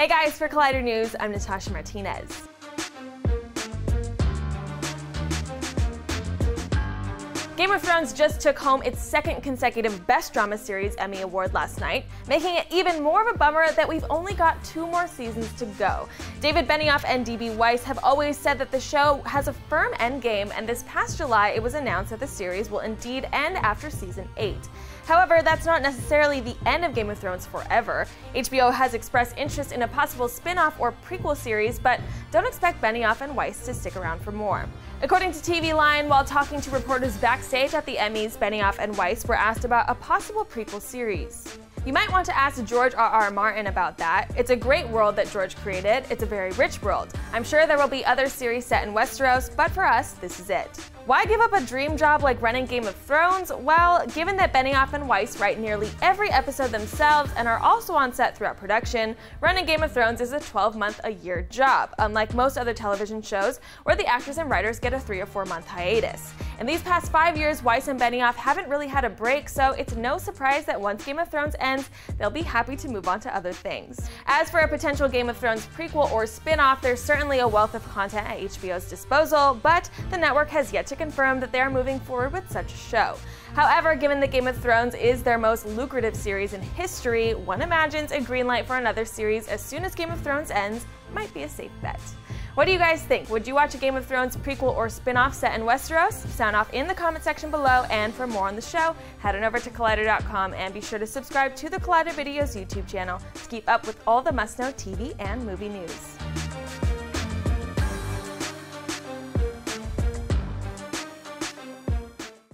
Hey guys, for Collider News, I'm Natasha Martinez. Game of Thrones just took home its second consecutive Best Drama Series Emmy Award last night, making it even more of a bummer that we've only got 2 more seasons to go. David Benioff and D.B. Weiss have always said that the show has a firm end game, and this past July it was announced that the series will indeed end after season 8. However, that's not necessarily the end of Game of Thrones forever. HBO has expressed interest in a possible spin-off or prequel series, but don't expect Benioff and Weiss to stick around for more. According to TV Line, while talking to reporters backstage at the Emmys, Benioff and Weiss were asked about a possible prequel series. You might want to ask George R.R. Martin about that. It's a great world that George created. It's a very rich world. I'm sure there will be other series set in Westeros, but for us, this is it. Why give up a dream job like running Game of Thrones? Well, given that Benioff and Weiss write nearly every episode themselves and are also on set throughout production, running Game of Thrones is a 12-month-a-year job, unlike most other television shows where the actors and writers get a 3- or 4-month hiatus. In these past 5 years, Weiss and Benioff haven't really had a break, so it's no surprise that once Game of Thrones ends, they'll be happy to move on to other things. As for a potential Game of Thrones prequel or spin-off, there's certainly a wealth of content at HBO's disposal, but the network has yet to confirm that they are moving forward with such a show. However, given that Game of Thrones is their most lucrative series in history, one imagines a green light for another series as soon as Game of Thrones ends might be a safe bet. What do you guys think? Would you watch a Game of Thrones prequel or spin-off set in Westeros? Sound off in the comment section below, and for more on the show, head on over to Collider.com and be sure to subscribe to the Collider Videos YouTube channel to keep up with all the must-know TV and movie news.